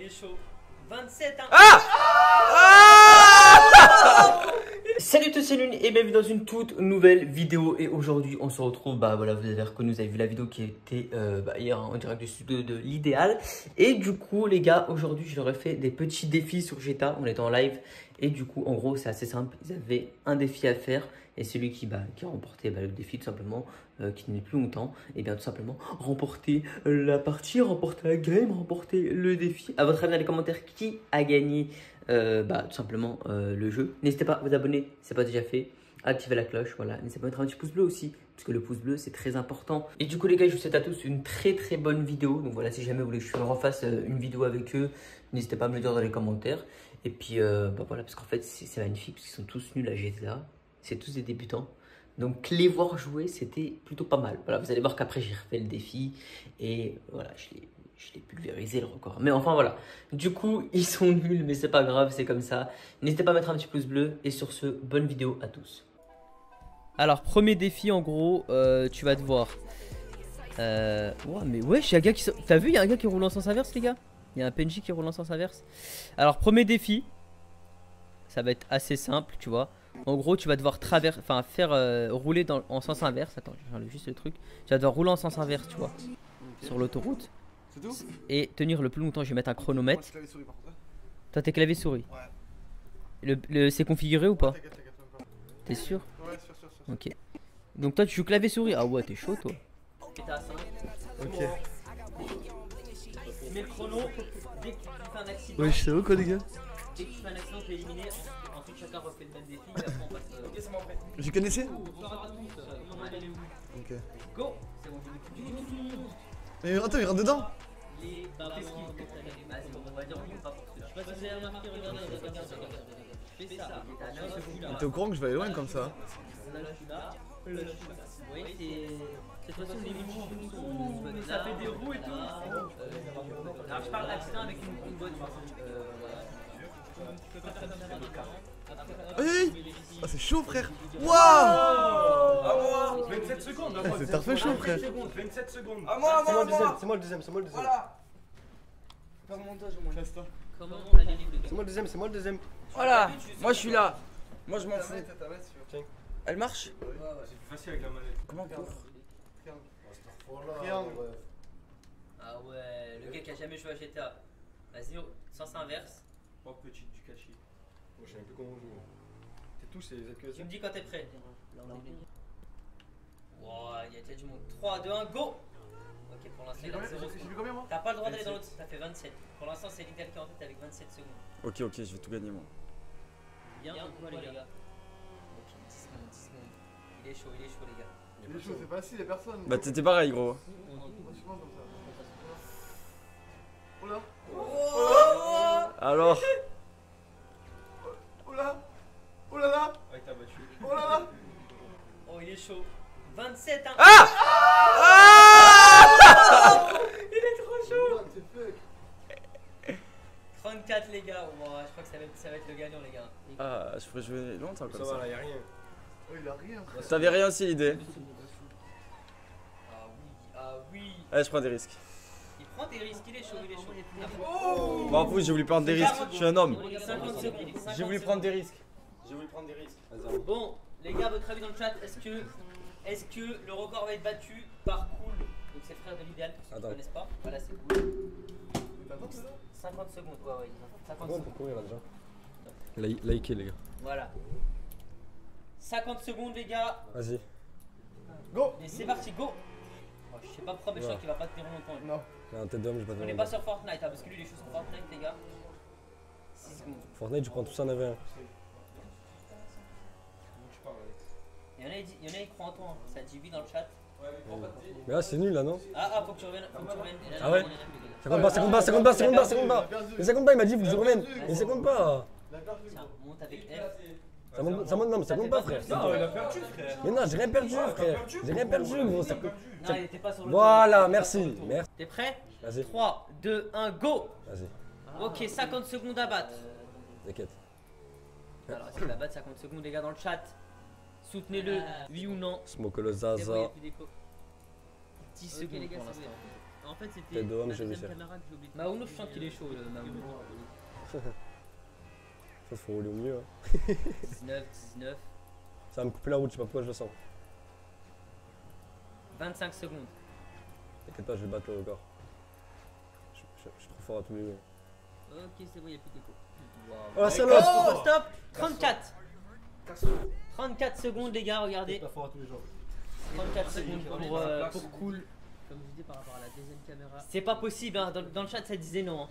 il est chaud. 27 hein. Ah, ah, ah. Salut tous, c'est Lune et bienvenue dans une toute nouvelle vidéo. Et aujourd'hui on se retrouve, bah voilà, vous avez reconnu, vous avez vu la vidéo qui était hier en direct du studio de l'idéal. Et du coup les gars, aujourd'hui je leur ai fait des petits défis sur GTA, on était en live. Et du coup en gros c'est assez simple, ils avaient un défi à faire. Et celui qui a remporté le défi tout simplement, qui tenait plus longtemps, et bien tout simplement remporter la partie, remporter la game, remporter le défi. À votre avis dans les commentaires, qui a gagné tout simplement le jeu? N'hésitez pas à vous abonner, c'est pas déjà fait. Activez la cloche, voilà. N'hésitez pas à mettre un petit pouce bleu aussi, parce que le pouce bleu c'est très important. Et du coup les gars, je vous souhaite à tous une très bonne vidéo. Donc voilà, si jamais vous voulez que je refasse une vidéo avec eux, n'hésitez pas à me le dire dans les commentaires. Et puis voilà, parce qu'en fait c'est magnifique, parce qu'ils sont tous nuls à GTA. C'est tous des débutants. Donc les voir jouer, c'était plutôt pas mal. Voilà, vous allez voir qu'après j'ai refait le défi. Et voilà, je l'ai pulvérisé le record. Mais enfin voilà. Du coup, ils sont nuls, mais c'est pas grave, c'est comme ça. N'hésitez pas à mettre un petit pouce bleu. Et sur ce, bonne vidéo à tous. Alors, premier défi en gros, tu vas devoir... Wow, mais ouais, il y a un gars qui... T'as vu, il y a un gars qui roule en sens inverse, les gars. Il y a un PNJ qui roule en sens inverse. Alors, premier défi. Ça va être assez simple, tu vois. En gros, tu vas devoir traverser, enfin faire rouler en sens inverse. Attends, j'enlève juste le truc. Tu vas devoir rouler en sens inverse, tu vois, okay, sur l'autoroute. Et tenir le plus longtemps. Je vais mettre un chronomètre. Moi, toi, t'es clavier souris. Ouais. C'est configuré ou pas? T'es sûr? Ouais, sûr. Ok. Donc toi, tu joues clavier souris. Ah ouais, t'es chaud, toi. Ok. Tu mets le chrono. Dès que tu fais un accident. Ouais, je sais où quoi, les gars. Dès que tu fais un accident, tu es éliminé. Ensuite, chacun refait le même défi. Après, on passe. Ok, c'est moi, en fait. J'y connaissais ? Ok. Go ! C'est bon, j'ai... Mais attends, il rentre dedans ? Qu'est-ce qu'il faut que ça arrive ? Vas-y, on va dire, on va pas pour celui-là. Je sais pas si vous avez remarqué, regardez, fais ça. T'es au courant que je vais loin comme ça ? Là, je suis là. Là, je suis là. Vous voyez, c'est. Cette façon, c'est les... Ça fait des roues et tout. Alors, je parle d'accident avec une bonne façon. Hey, oh, c'est chaud frère. Waouh. Ah, wow. 27 secondes. C'est parfait chaud frère. 27 secondes. Ah, moi. C'est moi le deuxième. Voilà. Pas de montage au moins. C'est moi le deuxième. Voilà. Moi je suis là. Moi je m'en fous. Elle marche? Ouais, c'est plus facile avec la manette. Comment on court? Triangle. Ah ouais, le gars qui a jamais joué à GTA. Vas-y, sens inverse. Oh, petite du cachet. Moi, je sais même plus comment on joue. T'es tous les accueillants. Tu me dis quand t'es prêt. Wouah, il y a déjà du monde. 3, 2, 1, go. Ok, pour l'instant, il... T'as pas le droit d'aller dans l'autre, t'as fait 27. Pour l'instant, c'est l'idéal qui est en tête avec 27 secondes. Ok, je vais tout gagner, moi. Bien, quoi, les gars. Ok, 10 secondes. Il est chaud, les gars. Il est chaud, c'est pas si, il y a personne. Bah, t'étais pareil, gros. Oh là. Alors. Oh là là. Ouais, t'as battu. Oh là là. Oh, il est chaud. 27 hein. Ah, ah, oh, il est trop chaud. 34 les gars. Oh, je crois que ça va être le gagnant les gars. Ah, je pourrais jouer longtemps comme ça. Ça va, là, y a rien. Oh, il a rien. T'avais rien aussi l'idée. Ah oui. Allez, je prends des risques. Des risques, il est chaud. Oh, bah, vous, j'ai voulu prendre des risques, je suis un homme. J'ai voulu prendre des risques. Bon, les gars, votre avis dans le chat, est-ce que le record va être battu par Cool? Donc c'est le frère de l'idéal, pour ceux qui ne connaissent pas. Voilà, c'est Cool. 50 secondes, ouais. 50 secondes. Pour courir là déjà. Likez les gars. Voilà. 50 secondes les gars. Vas-y. Go. Et c'est parti, go. Je sais pas pourquoi, mais je crois qu'il va pas tenir longtemps. Non. Non, tête d'homme, j'ai pas. On est pas sur Fortnite, hein, parce que lui, les choses sur Fortnite, les gars. 6 secondes. Fortnite, je prends tout ça en avant. Il y en a, ils croient en toi. Ça dit oui dans le chat. Ouais, mais là, c'est nul, là, non? Ah, faut que tu reviennes. Ah ouais? Ça compte pas. Mais ça compte pas, il m'a dit, faut que je revienne. Mais ça compte pas. Ça monte avec F. Non, mais ça compte pas, frère. Non, il a perdu, frère. Mais non, j'ai rien perdu, frère. J'ai rien perdu, gros. Non, il était pas sur le. Voilà, merci. T'es prêt? Vas-y. 3, 2, 1, go. Vas-y. Ok, 50 secondes à battre. T'inquiète. Alors, est-ce qu'il a battre 50 secondes, les gars, dans le chat? Soutenez-le, oui ou non? Smoke le Zaza. 10 secondes pour l'instant. En fait, c'était ma deuxième camarade, j'ai oublié. Mahounov, je sens qu'il est chaud là. Ça, faut rouler au mieux. Hein. 19, 19. Ça va me couper la route, je sais pas pourquoi je le sens. 25 secondes. T'inquiète pas, je vais battre le record. Je suis trop fort à tous les niveaux. Ok, c'est bon, y'a plus d'écho. Wow. Oh, la salope! Oh, stop! 34! 34 secondes, les gars, regardez. C'est pas fort à tous les jours. 34 secondes pour cool. Comme je disais par rapport à la deuxième caméra. C'est pas possible, hein. Dans le chat ça disait non. Hein.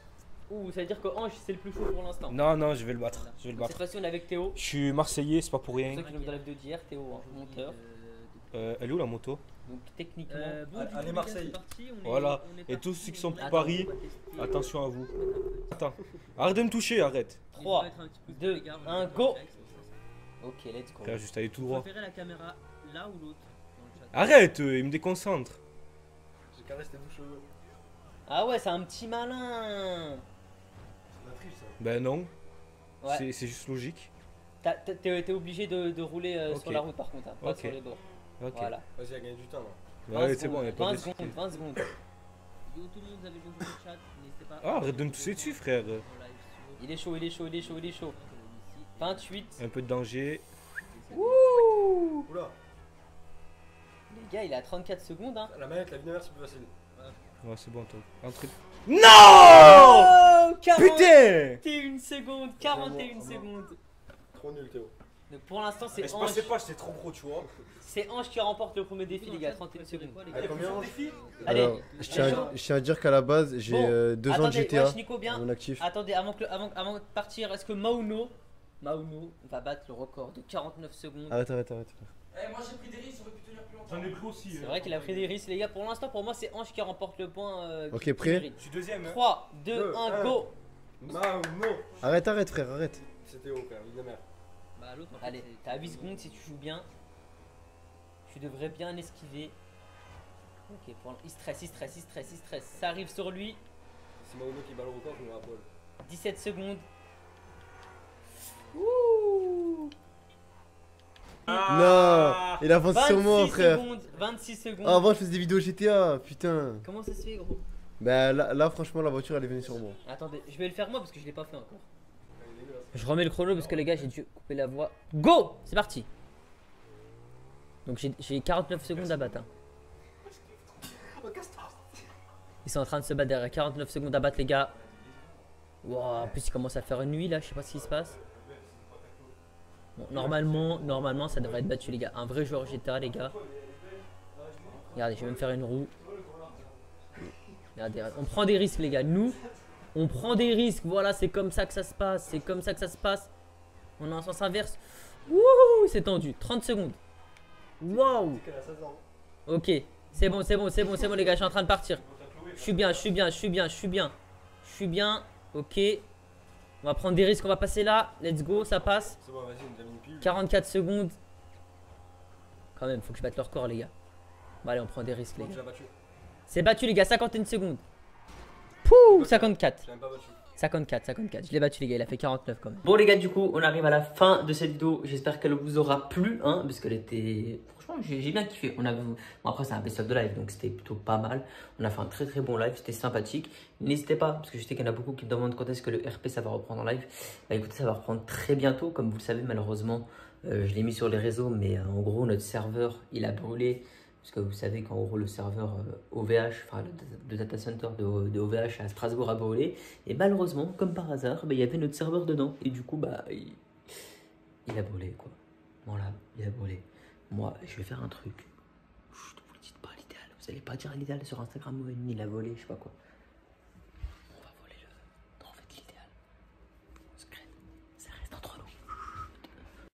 Ouh, ça veut dire que Ange c'est le plus chaud pour l'instant. Non, non, je vais le battre. Je vais le battre. Cette fois-ci on est avec Théo. Je suis Marseillais, c'est pas pour rien. C'est pour ça que je me de dire, Théo, hein, monteur. Elle est où la moto? Donc techniquement, bon, allez Marseille. Voilà, et tous ceux qui sont pour Paris, attention à vous. Attends, arrête de me toucher, arrête. 3, 2, 1, go! Ok, let's go. Là, juste aller tout droit. La caméra là ou l'autre? Arrête, il me déconcentre. J'ai caressé tes cheveux. Ah ouais, c'est un petit malin. C'est la triche ça. Ben non. Ouais. C'est juste logique. T'es obligé de rouler sur la route par contre, hein, pas sur les bords. Ok. Voilà. Vas-y, a gagné du temps là. Ouais, c'est bon, y'a pas de soucis. 20 secondes. Tout le monde avait bonjour le chat, n'hésitez pas. Ah, arrête de me tousser dessus, frère. Il est chaud, il est chaud, il est chaud, il est chaud. 28. Un peu de danger. Ouh. Oula. Les gars, il est à 34 secondes. Hein. La manette, la vie de mer, c'est plus facile. Ouais, c'est bon, toi. Un truc. Non! Putain! 41 secondes, 41 secondes. Trop nul, Théo. Donc pour l'instant, c'est Ange. Je sais pas, j'étais trop pro, tu vois. C'est Ange qui remporte le premier défi, les gars. 31 secondes. Allez, je tiens à dire qu'à la base, j'ai 2 ans de GTA. On active. Attendez, avant de partir, est-ce que Mauno va battre le record de 49 secondes? Arrête. Eh, moi j'ai pris des risques, ça aurait pu tenir plus longtemps. J'en ai pris aussi. C'est vrai qu'il a pris des risques, les gars. Pour l'instant, pour moi, c'est Ange qui remporte le point. Ok, prêt? Je suis deuxième. 3, 2, 1, go! Mauno! Arrête, frère, arrête. C'était haut quand même, il est merde. Bah, l'autre, allez, t'as 8 secondes si tu joues bien. Tu devrais bien esquiver. Ok, pour l'instant, il stresse. Ça arrive sur lui. C'est Mauno qui bat le record, je me rappelle. 17 secondes. Ouh! Ah non, il avance sur moi, frère. 26 secondes. Ah, avant, je faisais des vidéos GTA, putain. Comment ça se fait, gros? Bah, là, franchement, la voiture elle est venue sur moi. Attendez, je vais le faire moi parce que je l'ai pas fait encore. Je remets le chrono parce que les gars, j'ai dû couper la voix. Go! C'est parti. Donc, j'ai 49 secondes à battre. Hein. Ils sont en train de se battre derrière. 49 secondes à battre, les gars. Wow, en plus, il commence à faire une nuit là, je sais pas ce qui se passe. Bon, normalement ça devrait être battu, les gars. Un vrai joueur GTA, les gars. Regardez, je vais même faire une roue. Regardez, on prend des risques, les gars. Nous, on prend des risques. Voilà, c'est comme ça que ça se passe. C'est comme ça que ça se passe. On est en sens inverse. Wouhou, c'est tendu. 30 secondes. Waouh. Ok, c'est bon, les gars. Je suis en train de partir. Je suis bien. Ok. On va prendre des risques, on va passer là. Let's go, ça passe. C'est bon, vas-y, on termine plus. 44 secondes. Quand même, faut que je batte leur corps, les gars. Bon, allez, on prend des risques, les gars. C'est battu, les gars, 51 secondes. Pouh, 54. 54, je l'ai battu, les gars, il a fait 49 quand même. Bon, les gars, du coup, on arrive à la fin de cette vidéo. J'espère qu'elle vous aura plu, hein, parce qu'elle était... Franchement, j'ai bien kiffé. On avait... Bon, après, c'est un best-of de live, donc c'était plutôt pas mal. On a fait un très très bon live, c'était sympathique. N'hésitez pas, parce que je sais qu'il y en a beaucoup qui me demandent quand est-ce que le RP, ça va reprendre en live. Bah écoutez, ça va reprendre très bientôt, comme vous le savez, malheureusement. Je l'ai mis sur les réseaux, mais en gros, notre serveur, il a brûlé. Parce que vous savez qu'en gros le serveur OVH, enfin le data center de OVH à Strasbourg a brûlé. Et malheureusement, comme par hasard, bah, il y avait notre serveur dedans. Et du coup, bah, il a brûlé quoi. Voilà, il a brûlé. Moi, je vais faire un truc. Chut, vous ne dites pas l'idéal. Vous n'allez pas dire l'idéal sur Instagram, il a volé, je sais pas quoi.